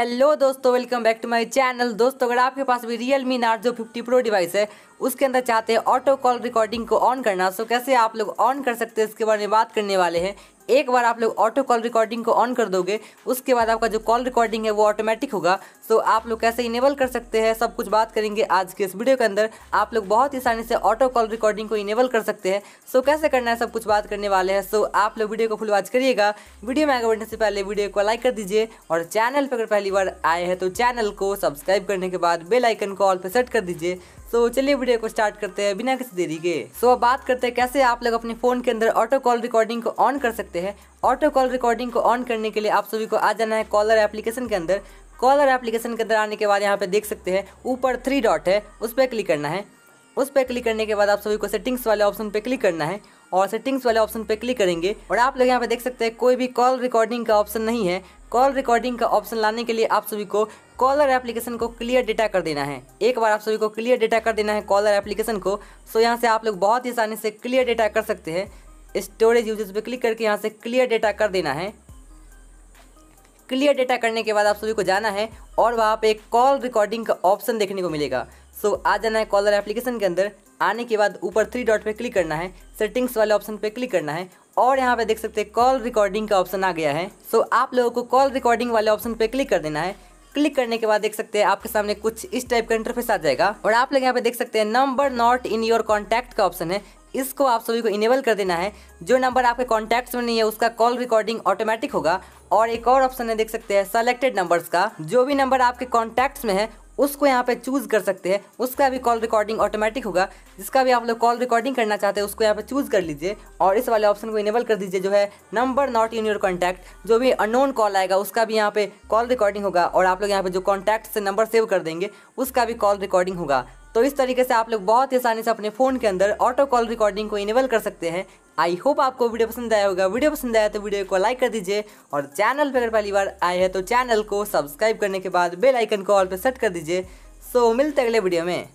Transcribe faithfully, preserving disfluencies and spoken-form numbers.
Hello दोस्तों, welcome back to my channel. दोस्तों, अगर आपके पास भी Realme Narzo fifty Pro device है, उसके अंदर चाहते हैं ऑटो कॉल रिकॉर्डिंग को ऑन करना, सो कैसे आप लोग ऑन कर सकते हैं इसके बारे में बात करने वाले हैं। एक बार आप लोग ऑटो कॉल रिकॉर्डिंग को ऑन कर दोगे, उसके बाद आपका जो कॉल रिकॉर्डिंग है वो ऑटोमेटिक होगा। सो आप लोग कैसे इनेबल कर सकते हैं, सब कुछ बात करेंगे आज के इस वीडियो के अंदर। आप लोग बहुत ही आसानी से ऑटो कॉल रिकॉर्डिंग को इनेबल कर सकते हैं, सो कैसे करना है सब कुछ बात करने वाले हैं। सो आप लोग वीडियो को फुल वॉच करिएगा। वीडियो में आगे बढ़ने से पहले वीडियो को लाइक कर दीजिए, और चैनल पर अगर पहली बार आए हैं तो चैनल को सब्सक्राइब करने के बाद बेल आइकन को ऑल पर सेट कर दीजिए। तो so, चलिए वीडियो को स्टार्ट करते हैं बिना किसी देरी के। सो so, अब बात करते हैं कैसे आप लोग अपने फ़ोन के अंदर ऑटो कॉल रिकॉर्डिंग को ऑन कर सकते हैं। ऑटो कॉल रिकॉर्डिंग को ऑन करने के लिए आप सभी को आ जाना है कॉलर एप्लीकेशन के अंदर। कॉलर एप्लीकेशन के अंदर आने के बाद यहाँ पे देख सकते हैं ऊपर थ्री डॉट है, उस पर क्लिक करना है। उस पर क्लिक करने के बाद आप सभी को सेटिंग्स वाले ऑप्शन पर क्लिक करना है, और सेटिंग्स वाले ऑप्शन पर क्लिक करेंगे और आप लोग यहाँ पे देख सकते हैं कोई भी कॉल रिकॉर्डिंग का ऑप्शन नहीं है। कॉल रिकॉर्डिंग का ऑप्शन लाने के लिए आप सभी को कॉलर एप्लीकेशन को क्लियर डेटा कर देना है। एक बार आप सभी को क्लियर डेटा कर देना है कॉलर एप्लीकेशन को। सो यहाँ से आप लोग बहुत ही आसानी से क्लियर डेटा कर सकते हैं। स्टोरेज यूजेस पे क्लिक करके यहाँ से क्लियर डेटा कर देना है। क्लियर डेटा करने के बाद आप सभी को जाना है और वहाँ पे एक कॉल रिकॉर्डिंग का ऑप्शन देखने को मिलेगा। सो आ जाना है कॉलर एप्लीकेशन के अंदर। आने के बाद ऊपर थ्री डॉट पे क्लिक करना है, सेटिंग्स वाले ऑप्शन पे क्लिक करना है, और यहाँ पे देख सकते हैं कॉल रिकॉर्डिंग का ऑप्शन आ गया है। सो so, आप लोगों को कॉल रिकॉर्डिंग वाले ऑप्शन पे क्लिक कर देना है। क्लिक करने के बाद देख सकते हैं आपके सामने कुछ इस टाइप का इंटरफेस आ जाएगा, और आप लोग यहाँ पे देख सकते हैं number not in your contact का ऑप्शन है। इसको आप सभी को इनेबल कर देना है। जो नंबर आपके कॉन्टैक्ट्स में नहीं है उसका कॉल रिकॉर्डिंग ऑटोमेटिक होगा। और एक और ऑप्शन है, देख सकते हैं सेलेक्टेड नंबर्स का। जो भी नंबर आपके कॉन्टैक्ट्स में है उसको यहाँ पे चूज़ कर सकते हैं, उसका भी कॉल रिकॉर्डिंग ऑटोमेटिक होगा। जिसका भी आप लोग कॉल रिकॉर्डिंग करना चाहते हैं उसको यहाँ पे चूज़ कर लीजिए, और इस वाले ऑप्शन को इनेबल कर दीजिए जो है number not in your contact. जो भी अननोन कॉल आएगा उसका भी यहाँ पे कॉल रिकॉर्डिंग होगा, और आप लोग यहाँ पे जो कॉन्टैक्ट से नंबर सेव कर देंगे उसका भी कॉल रिकॉर्डिंग होगा। तो इस तरीके से आप लोग बहुत ही आसानी से अपने फ़ोन के अंदर ऑटो कॉल रिकॉर्डिंग को इनेबल कर सकते हैं। आई होप आपको वीडियो पसंद आया होगा। वीडियो पसंद आया तो वीडियो को लाइक कर दीजिए, और चैनल पर अगर पहली बार आए हैं तो चैनल को सब्सक्राइब करने के बाद बेल आइकन को ऑल पर सेट कर दीजिए। सो मिलते हैं अगले वीडियो में।